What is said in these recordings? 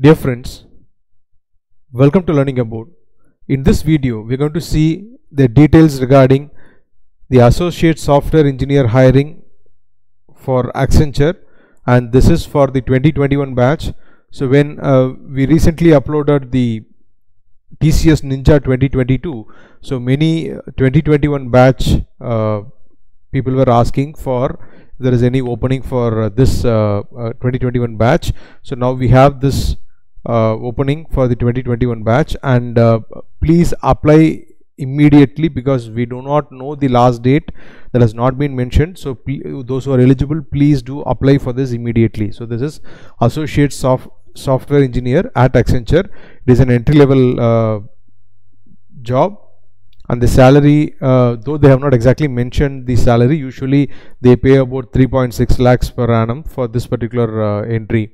Dear friends, welcome to Learning Abode. In this video, we are going to see the details regarding the Associate Software Engineer hiring for Accenture, and this is for the 2021 batch. So when we recently uploaded the TCS Ninja 2022, so many 2021 batch people were asking for if there is any opening for this 2021 batch. So now we have this opening for the 2021 batch, and please apply immediately because we do not know the last date. That has not been mentioned, so those who are eligible, please do apply for this immediately. So this is Associate Software Engineer at Accenture. It is an entry level job, and the salary, though they have not exactly mentioned the salary, usually they pay about 3.6 lakhs per annum for this particular entry.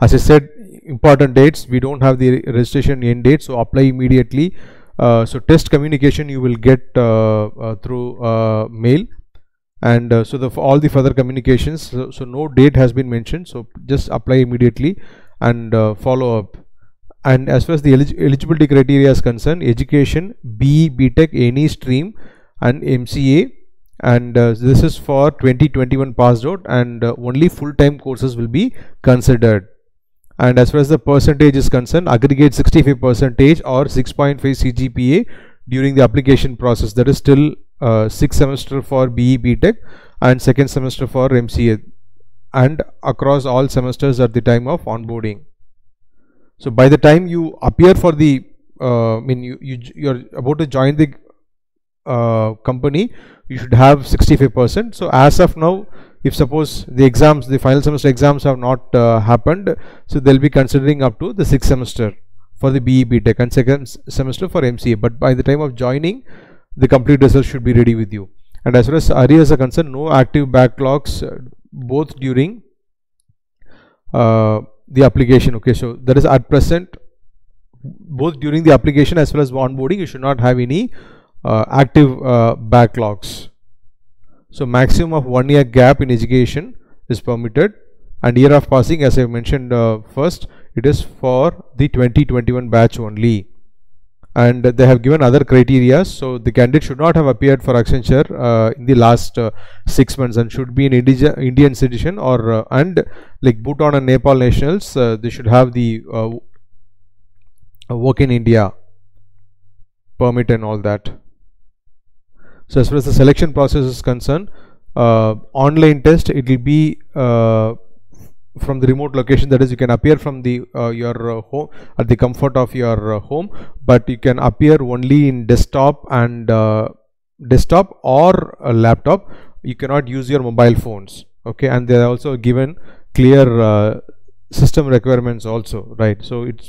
As I said, important dates, we don't have the registration end date, so apply immediately. So test communication you will get through mail, and so all the further communications, so no date has been mentioned, so just apply immediately and follow up. And as far as the eligibility criteria is concerned, education, BE, BTech, any stream, and MCA, and this is for 2021 passed out, and only full-time courses will be considered. And as far as the percentage is concerned, aggregate 65% or 6.5 CGPA during the application process. That is still 6th semester for BE BTech and 2nd semester for MCA, and across all semesters at the time of onboarding. So by the time you appear for the, you're about to join the company, you should have 65%. So as of now, if suppose the exams, the final semester exams have not happened, so they'll be considering up to the 6th semester for the BE BTech and 2nd semester for MCA. But by the time of joining, the complete results should be ready with you. And as far as arrears are concerned, no active backlogs both during the application. Okay, so that is at present, both during the application as well as onboarding, you should not have any active backlogs. So maximum of 1 year gap in education is permitted, and year of passing, as I mentioned first, it is for the 2021 batch only. And they have given other criteria, so the candidate should not have appeared for Accenture in the last 6 months, and should be an Indian citizen, or and like Bhutan and Nepal nationals, they should have the work in India permit and all that. So as far as the selection process is concerned, online test, it will be from the remote location. That is, you can appear from the your home, at the comfort of your home, but you can appear only in desktop and desktop or a laptop. You cannot use your mobile phones. Okay, and they are also given clear system requirements also, right? So it's,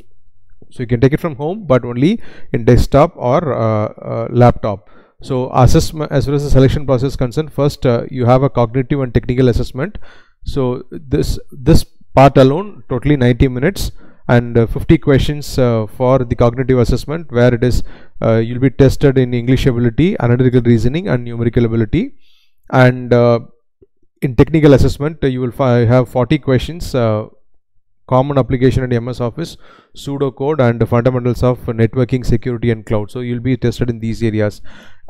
so you can take it from home, but only in desktop or laptop. So assessment, as far as the selection process is concerned, first you have a cognitive and technical assessment. So this part alone, totally 90 minutes and 50 questions for the cognitive assessment, where it is you'll be tested in English ability, analytical reasoning, and numerical ability. And in technical assessment, you will have 40 questions, common application and MS Office, pseudocode, and fundamentals of networking, security, and cloud. So you'll be tested in these areas.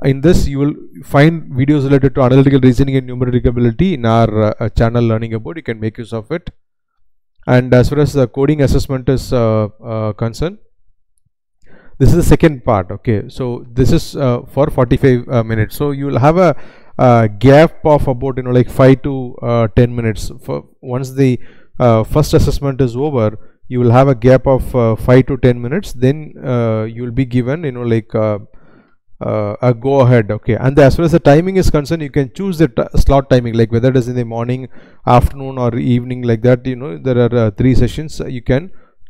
In this, you will find videos related to analytical reasoning and numerical ability in our channel Learning Abode. You can make use of it. And as far as the coding assessment is concerned, this is the second part. Okay, so this is for 45 minutes. So you will have a gap of about, like 5 to 10 minutes. For once the first assessment is over, you will have a gap of 5 to 10 minutes. Then you will be given, a go ahead. Okay, and as far as the timing is concerned, you can choose the slot timing, like whether it is in the morning, afternoon, or evening, like that. There are 3 sessions. You can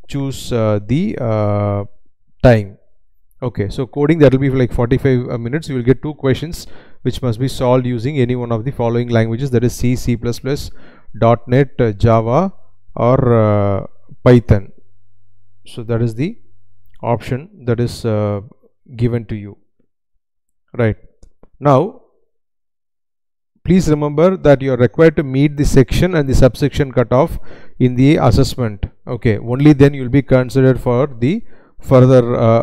choose the time. Okay, so coding, that will be like 45 minutes. You will get 2 questions which must be solved using any one of the following languages, that is C, C++, .NET, Java, or Python. So that is the option that is given to you. Right. Now, please remember that you are required to meet the section and the subsection cutoff in the assessment okay, only then you will be considered for the further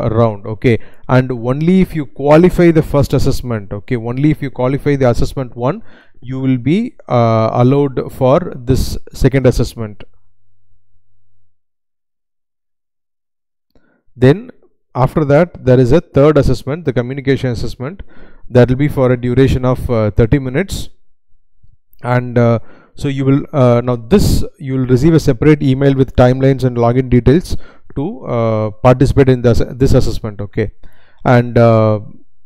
round, okay. And only if you qualify the first assessment, okay, only if you qualify the assessment one, you will be allowed for this second assessment. Then after that there is a third assessment, the communication assessment, that will be for a duration of 30 minutes. And so you will now this you will receive a separate email with timelines and login details to participate in this assessment, okay. And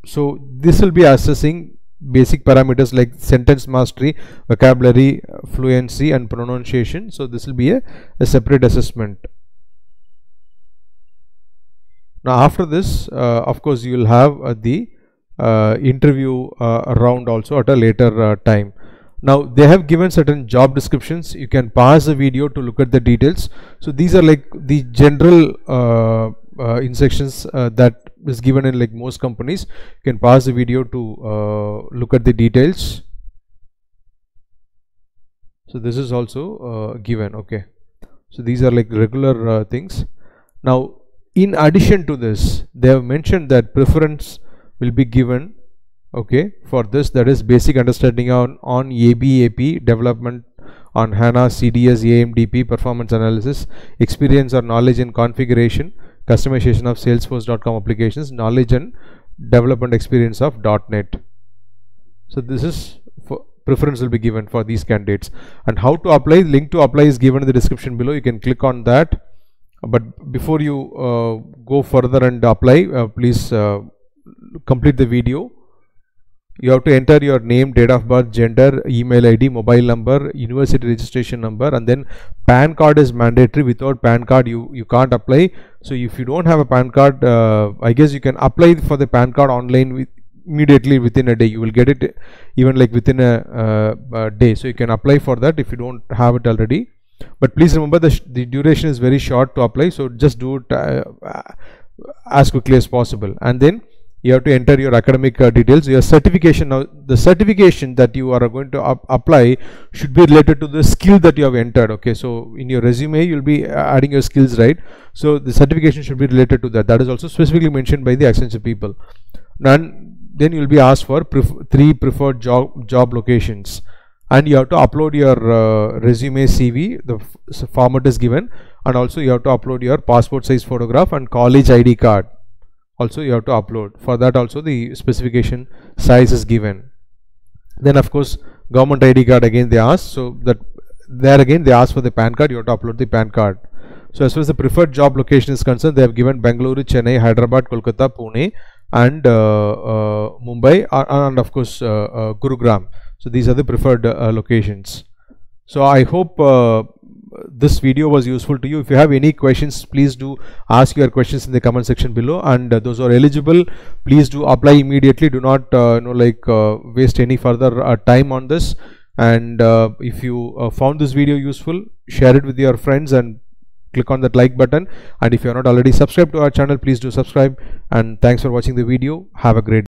so this will be assessing basic parameters like sentence mastery, vocabulary, fluency and pronunciation. So this will be a separate assessment. Now after this of course you will have the interview round also at a later time. Now they have given certain job descriptions. You can pause the video to look at the details. So these are like the general instructions that is given in like most companies. You can pause the video to look at the details. So this is also given, okay. So these are like regular things. Now in addition to this, they have mentioned that preference will be given, okay, for this, that is basic understanding on ABAP, development on HANA, CDS, AMDP, performance analysis, experience or knowledge in configuration, customization of Salesforce.com applications, knowledge and development experience of .NET. So this is for preference will be given for these candidates. And how to apply, link to apply is given in the description below. You can click on that. But before you go further and apply, please complete the video. You have to enter your name, date of birth, gender, email ID, mobile number, university registration number, and then PAN card is mandatory. Without PAN card you can't apply. So if you don't have a PAN card, I guess you can apply for the PAN card online immediately within a day. You will get it even like within a day. So you can apply for that if you don't have it already. But please remember the duration is very short to apply. So just do it as quickly as possible. And then you have to enter your academic details, your certification. Now the certification that you are going to apply should be related to the skill that you have entered, okay. So in your resume you will be adding your skills, right? So the certification should be related to that. That is also specifically mentioned by the Accenture people. And then you will be asked for three preferred job locations, and you have to upload your resume, CV, the format is given, and also you have to upload your passport size photograph and college ID card. Also you have to upload. For that also the specification size is given. Then of course government ID card again they ask. So that there again they ask for the PAN card. You have to upload the PAN card. So as far as the preferred job location is concerned, they have given Bengaluru, Chennai, Hyderabad, Kolkata, Pune and Mumbai and of course Gurugram. So these are the preferred locations. So I hope this video was useful to you. If you have any questions, please do ask your questions in the comment section below. And those who are eligible, please do apply immediately. Do not waste any further time on this. And if you found this video useful, share it with your friends and click on that like button. And if you are not already subscribed to our channel, please do subscribe. And thanks for watching the video. Have a great day.